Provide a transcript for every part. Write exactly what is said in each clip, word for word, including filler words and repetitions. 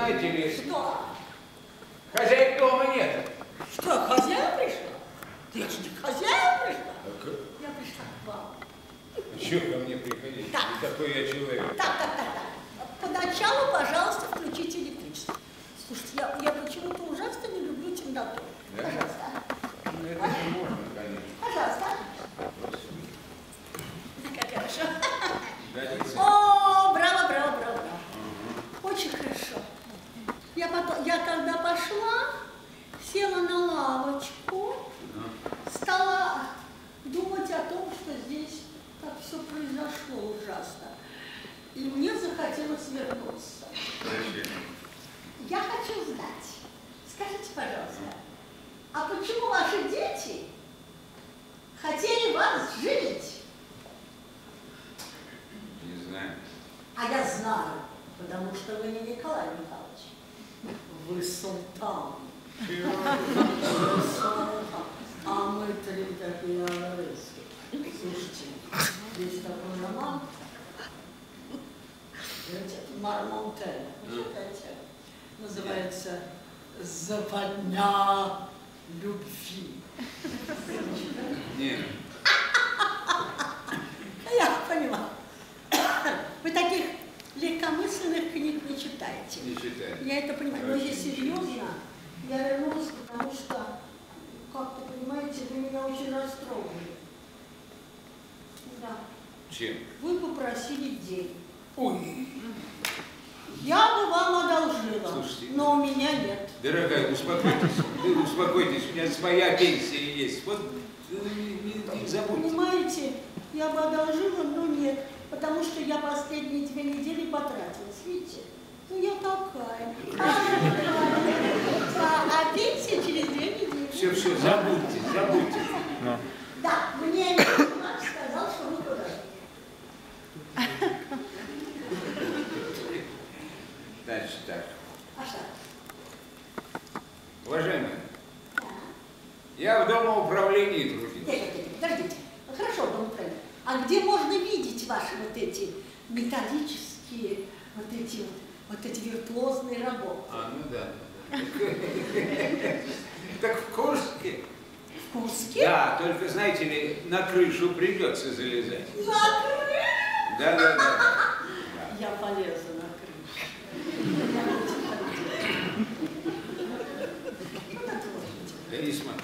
знаете ли... Что? Хозяев дома нет. Что, хозяин пришла? Ты что, хозяин пришла? Так. Я пришла к вам. Чего ко мне приходить? Так. Такой я человек. Так, так, так, так. Поначалу, пожалуйста, включите электричество. Слушайте, я, я почему-то ужасно не люблю темноту. Да? Пожалуйста. Ну, это а? Не можно, конечно. Пожалуйста. Как хорошо. О, браво, браво, браво, браво. Очень хорошо. Я, потом, я когда пошла, села на лавочку, стала думать о том, что здесь так все произошло ужасно. И мне захотелось вернуться. Я хочу знать, скажите, пожалуйста, а почему ваши дети хотели вас женить? Не знаю. А я знаю, потому что вы не Николай Михайлович. Вы султан. Вы султан. А мы три такие арабески. Слушайте, есть такой роман. Мармонтель. Читайте. Называется «Западня любви». Нет. Я понимаю. Вы таких легкомысленных книг не читаете. Не читаю. Я это понимаю. Но я серьезно, я вернулась, потому что, как-то, понимаете, вы меня очень расстроили. Да. Чем? Вы попросили денег. Ой. Я бы вам одолжила, слушайте, но у меня нет. Дорогая, успокойтесь, успокойтесь, у меня своя пенсия есть. Вот не забудьте. Понимаете, я бы одолжила, но нет. Потому что я последние две недели потратилась, видите? Ну я такая. А пенсия через две недели. Все, все, забудьте, забудьте. Да, мне Макс сказал, что вы подошли. Дальше так. Уважаемые, я в домоуправлении, друзья. Нет, нет, нет, подождите. Хорошо, домоуправление. А где можно видеть ваши вот эти металлические, вот эти вот, вот эти виртуозные работы? А, ну да. Так в Курске. В Курске? Да, только, знаете ли, на крышу придется залезать. На крышу? Да, да, да. Я полезу на крышу.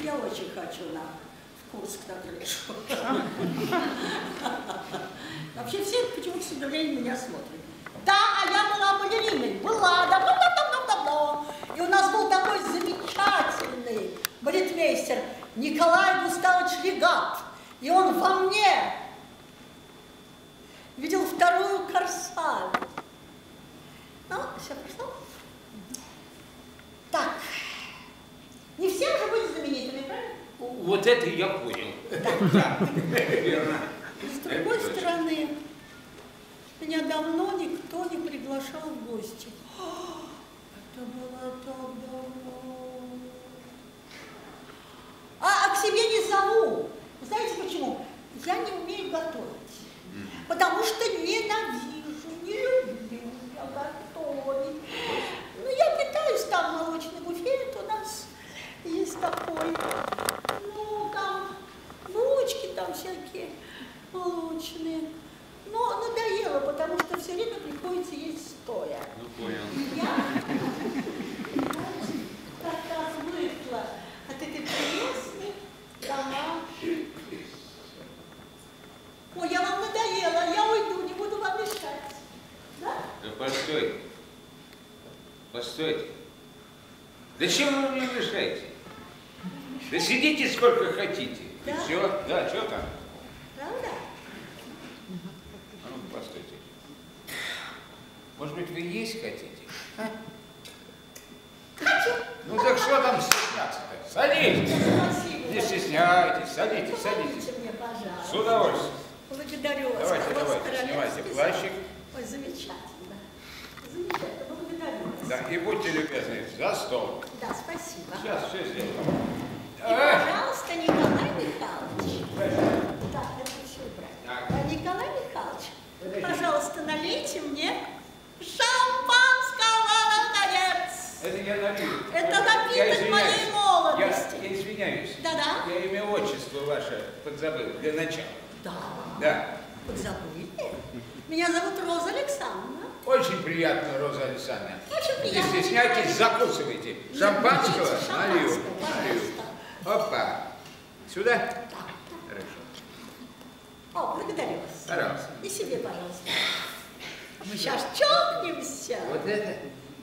Я очень хочу на крышу. Курск на крышу. Вообще все почему-то все время меня смотрят. Да, а я была балериной, была, давно-давно-давно. И у нас был такой замечательный балетмейстер Николай Густавович Легат. И он во мне видел вторую корсаль. Ну, все прошло. Так, не все же были знаменитыми, правильно? Вот это я понял. Да. С другой стороны, меня давно никто не приглашал в гости. Это было так давно. А, а к себе не зову. Знаете почему? Я не умею готовить. Потому что ненавижу, не люблю я готовить. Ну, я питаюсь там молочный буфет у нас. Есть такой, ну, там, булочки там всякие молочные. Но надоело, потому что все время приходится есть стоя. Ну, понял. Я как-то отвыкла от этой прелестной домашней пищи. Ой, я вам надоела, я уйду, не буду вам мешать. Да? Да постой. Постойте. Да чем вы мне мешаете? Да сидите сколько хотите. Да? И все. Да, что там? Правда? А ну, постойте. Может быть, вы есть хотите? А? Хочу. Ну так что там стесняться-то? Садитесь. Спасибо. Не стесняйтесь. Садитесь, садитесь. Мне, с удовольствием. Благодарю вас. Давайте, давайте, снимайте плащик. Ой, замечательно. Замечательно. Благодарю вас. Да, и будьте любезны, за стол. Да, спасибо. Сейчас все сделаем. И, пожалуйста, Николай Михайлович. Да, это все правильно. Николай Михайлович, пожалуйста, налейте мне шампанского, наконец. не напиток. Это напиток моей молодости. Я извиняюсь. Да-да. Я имя, отчество ваше подзабыл для начала. Да. Да. Подзабыли? Меня зовут Роза Александровна. Очень приятно, Роза Александровна. Очень приятно. Не стесняйтесь, закусывайте. Шампанского налью. Опа. Сюда? Да. Хорошо. О, благодарю вас. Пожалуйста. И себе, пожалуйста. Мы сейчас чокнемся. Вот это?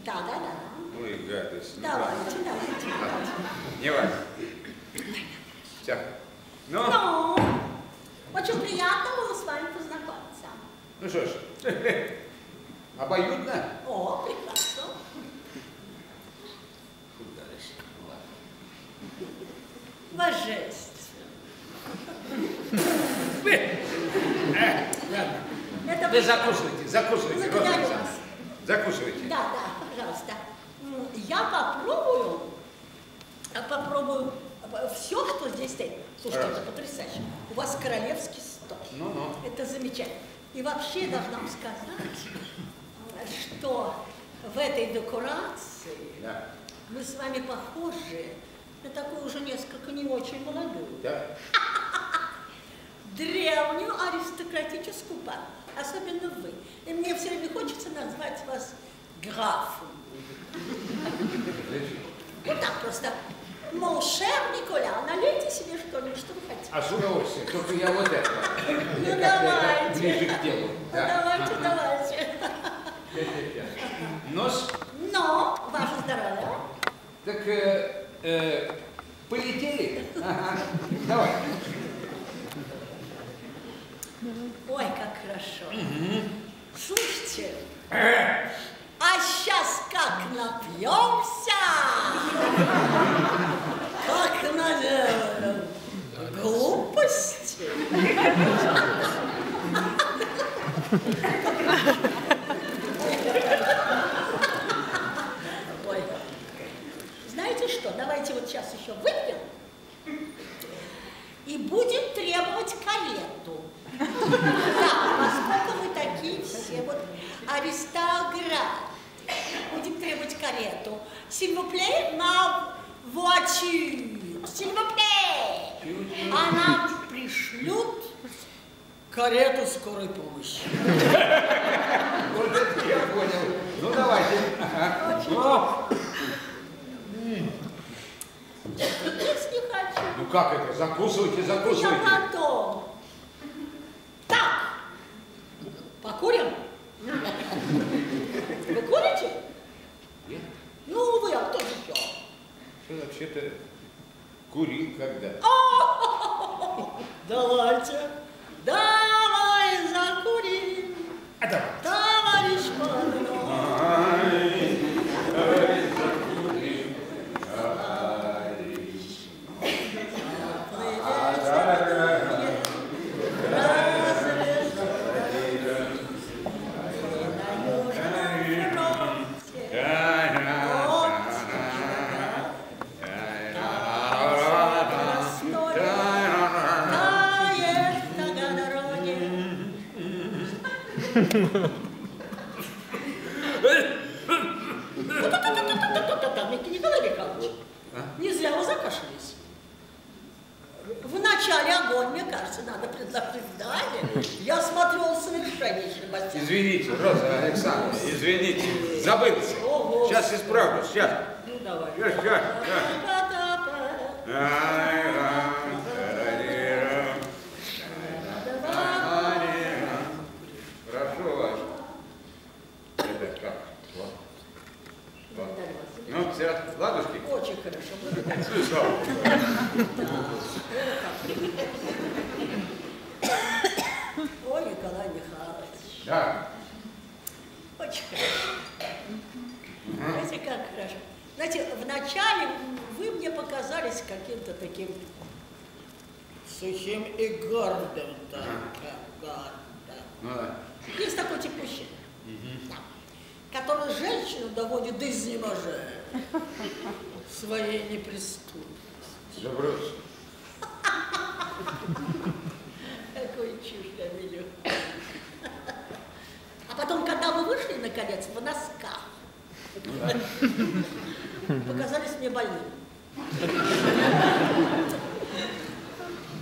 Да, да, да. Ой, гадость. Давайте, давайте. Не важно. Все. Ну? Ну, очень приятно было с вами познакомиться. Ну что ж, обоюдно? О, прекрасно. Куда дальше? Ладно. Божественно. Это вы закусывайте, закусывайте, Роза Александровна. Закусывайте. Да, да, пожалуйста. Я попробую, попробую все, что здесь стоит. Слушайте, это потрясающе. У вас королевский стол. Ну, ну. Это замечательно. И вообще я должна вам сказать, что в этой декорации да. мы с вами похожи на такую уже несколько не очень молодую. Да. Древнюю аристократическую пару, особенно вы. И мне все время хочется назвать вас графом. Вот так просто. Мол, шер, Николя, налейте себе что-нибудь, что вы хотите. А с удовольствием, только я вот это. Ну давайте. Давайте, давайте. Нос? Но, ваше здоровье. Так, полетели? Давай. Ой, как хорошо. Угу. Слушайте, а сейчас как напьемся, как, наверное, глупости. Ой, знаете что, давайте вот сейчас еще выпьем и будем требовать карету. Да, поскольку вы такие все вот аристократы, будем требовать карету. S'il vous plaît, ma voiture. S'il vous plaît. А нам пришлют карету скорой помощи. Вот это я понял. Ну давайте. Есть не хочу. Ну как это? Закусывайте, закусывайте. Я потом. Так, покурим? Вы курите? Нет. Ну вы, а кто же еще? Что вообще-то курил когда? Давайте, давай закурим, товарищ Мандельштам. Давай закурим, товарищ Мандельштам. Николай Михайлович, не зря вы закашлялись. В начале огонь, мне кажется, надо предупреждать. Я смотрел совершеннейший мастер. Извините, Роза Александровна, извините, забылся. Сейчас исправлю, сейчас. Ну давай. Сейчас, сейчас, сейчас. Ну, все, ладушки? Очень хорошо, благодарю. Слышал. Ой, Николай Михайлович. Да. Очень хорошо. Знаете, как хорошо. Знаете, вначале вы мне показались каким-то таким сухим и гордым. Есть такой тип мужчин, который женщину доводит до изнеможения своей неприступности. Забрось. Какой чушь, Амелёк. А потом, когда вы вышли, наконец, в носках, Показались мне больными.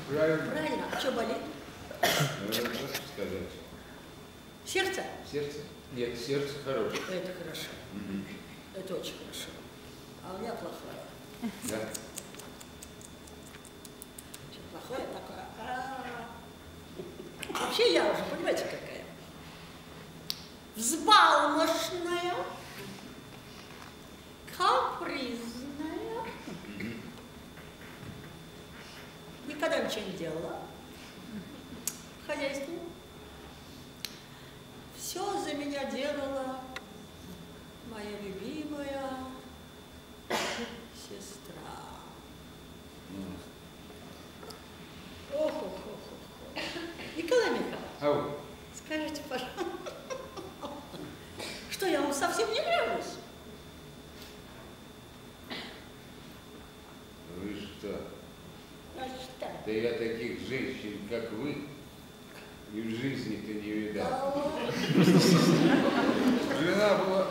Правильно. А что болит? Сердце? Сердце? Нет, сердце хорошее. Это хорошо. Это очень хорошо. А у меня плохое. Да. Что плохое такое? А-а-а. Вообще я уже, понимаете, какая? Взбалмошная, капризная. Никогда ничего не делала в хозяйстве. Все за меня делала моя любимая сестра. Ох-ох-ох-ох. Николай Михайлович, скажите, пожалуйста, что я вам совсем не нравлюсь? Вы что? А что? Да я таких женщин, как вы, и в жизни-то не видал. Жена была...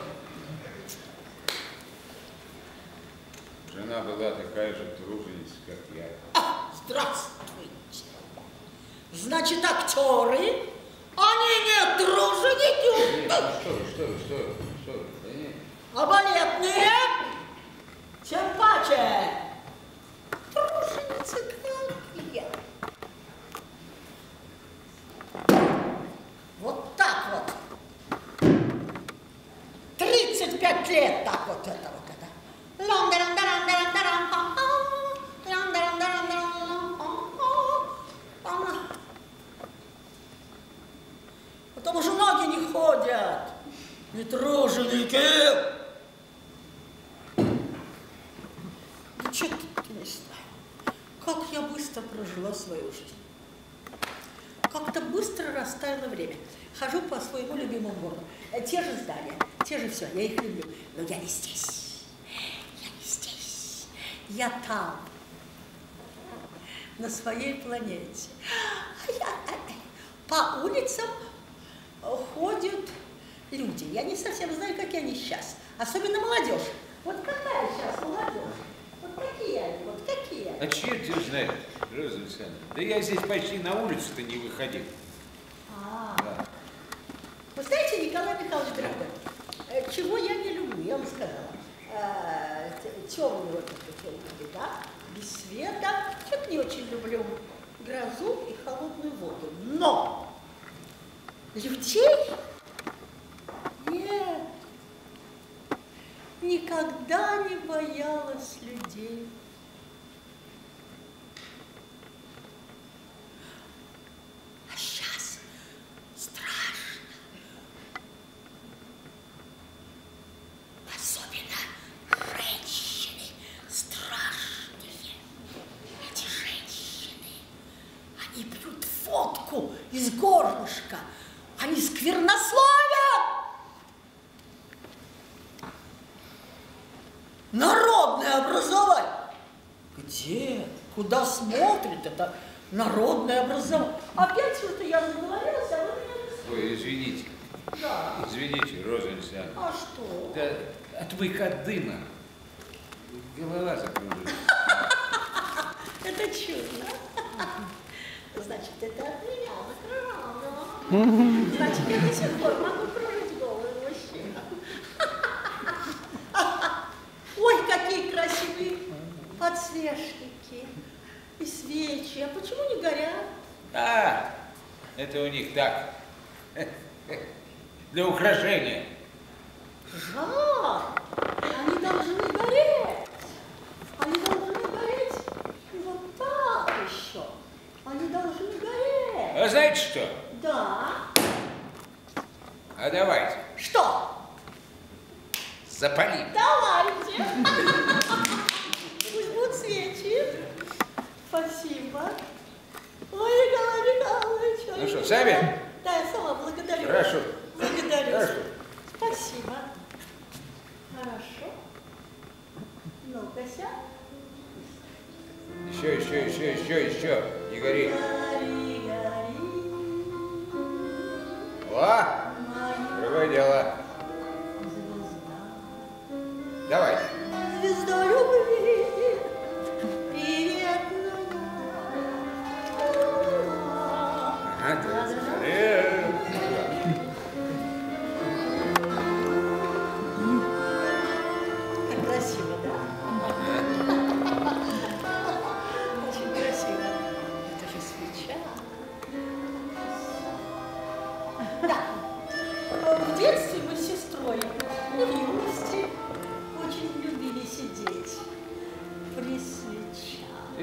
Жена была такая же труженица, как я. А, здравствуйте! Значит, актеры, они не труженики! Нет, ну что вы, что вы, что вы, что вы, да нет. А балетные, тем паче, труженицы, как я. Вот так вот. тридцать пять лет так вот это вот. Потом уже ноги не ходят, не труженики. Ну что тут, не знаю, как я быстро прожила свою жизнь. Как-то быстро растаяло время. Хожу по своему любимому городу. Те же здания, те же все, я их люблю, но я не здесь. Я там, на своей планете. По улицам ходят люди. Я не совсем знаю, какие они сейчас. Особенно молодежь. Вот какая сейчас молодежь? Вот какие они, вот какие они. А черт их знает, Роза Александровна. Да я здесь почти на улицу-то не выходил. А, -а, -а. Да. Вы знаете, Николай Михайлович, дорогой, чего я не люблю, я вам сказала. Темный вот этот, да, без света. Что-то не очень люблю грозу и холодную воду. Но людей нет. Никогда не боялась людей. А сейчас страшно. Особенно. Женщины страшные. Эти женщины, они пьют водку из горлышка. Они сквернословят. Народное образование. Где? Куда смотрит это народное образование? Опять что-то я заговорилась, а вы меня... Ой, извините. Да. Извините, Роза Александровна. А что? Да. Отвык от дыма. Голова закружилась. Это чудно. Значит, это от меня закрывало. Значит, я до сих пор могу прожить голову мужчину. Ой, какие красивые подсвечники и свечи. А почему не горят? А, это у них так. Для украшения. Жар! Они должны гореть! Они должны гореть и вот так еще! Они должны гореть! А знаете что? Да. А давайте. Что? Запалим. Давайте! Пусть будут свечи. Спасибо. Ой, Николай Михайлович. Ну что, сами? Да, я сама благодарю. Хорошо. Благодарю. Хорошо. Спасибо. Хорошо. Ну-ка, ся. Еще, еще, еще, еще, еще. Не гори. Гори, гори. О! Другое дело. Звезда.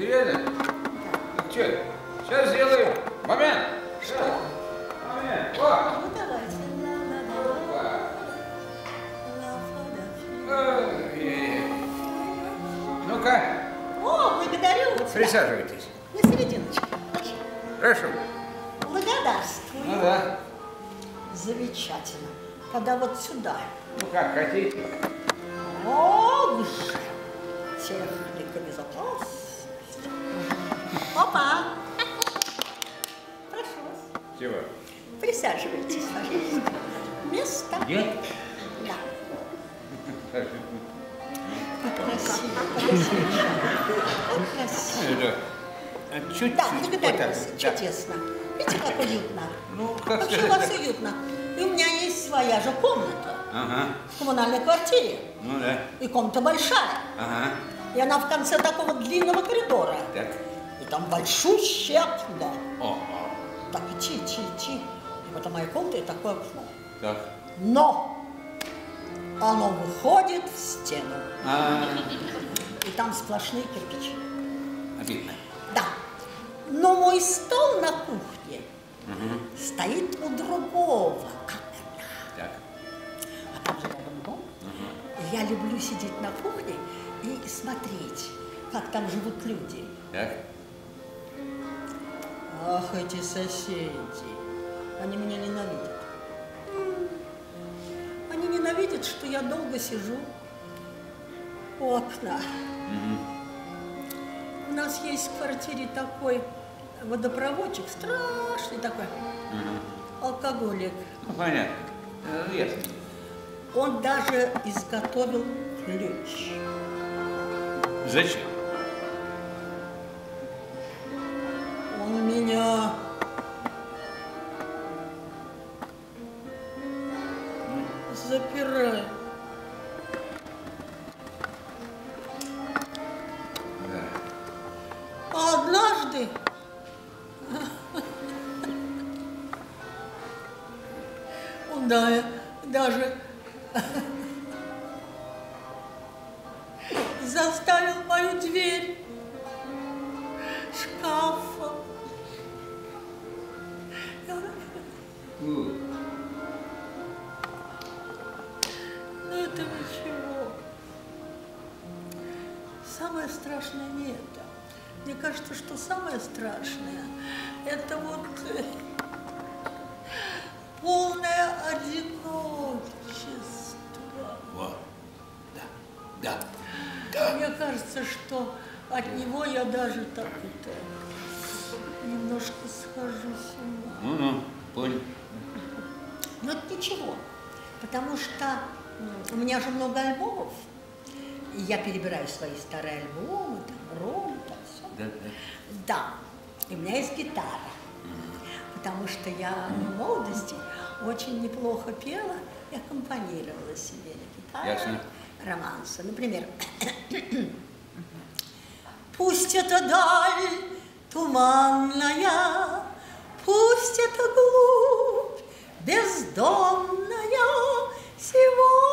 Ирина, что? Сейчас сделаем. Момент. Что? Момент. О! Ну давайте. Ну-ка. О, благодарю. Присаживайтесь. На серединочке. Прошу. Благодарствую. Ну да. Замечательно. Тогда вот сюда. Ну как хотите. О, уж. Техника безопасности. Опа. Прошу вас. Чего? Присаживайтесь, пожалуйста. Место. Где? Да. Красиво, красиво. Красиво. Да, благодарю вас. Чудесно. Видите, как уютно. Ну, как вообще у вас уютно. И у меня есть своя же комната. Ага. В коммунальной квартире. Ну да. И комната большая. Ага. И она в конце такого длинного коридора. Так. И там большущее окно. О. Так, идти, идти, идти. И вот моя комната и такое окно. Так. Но! Оно выходит в стену. А -а -а. И там сплошные кирпичи. Обидно. Да. Но мой стол на кухне угу. стоит у другого окна. Так. А там же рядом дом. Угу. Я люблю сидеть на кухне и смотреть, как там живут люди. Так. Ах, эти соседи. Они меня ненавидят. Они ненавидят, что я долго сижу у окна. Mm-hmm. У нас есть в квартире такой водопроводчик, страшный такой, mm-hmm. алкоголик. Ну, понятно. Yes. Он даже изготовил ключ. Зачем? Он меня... Запирай. Да. А однажды он да, даже заставил мою дверь шкафом. Ничего. Самое страшное не это. Мне кажется, что самое страшное это вот полное одиночество. Во. Да. Да. Да. Мне кажется, что от него я даже так это немножко схожу с ума. Ну-ну, понял. Но это ничего, потому что у меня же много альбомов, и я перебираю свои старые альбомы, там, ром, там, все. Да, да. Да, и у меня есть гитара, mm-hmm. потому что я mm-hmm. в молодости очень неплохо пела и аккомпанировала себе на гитаре романсы. Например, пусть это даль туманная, пусть это глубь бездонная, всего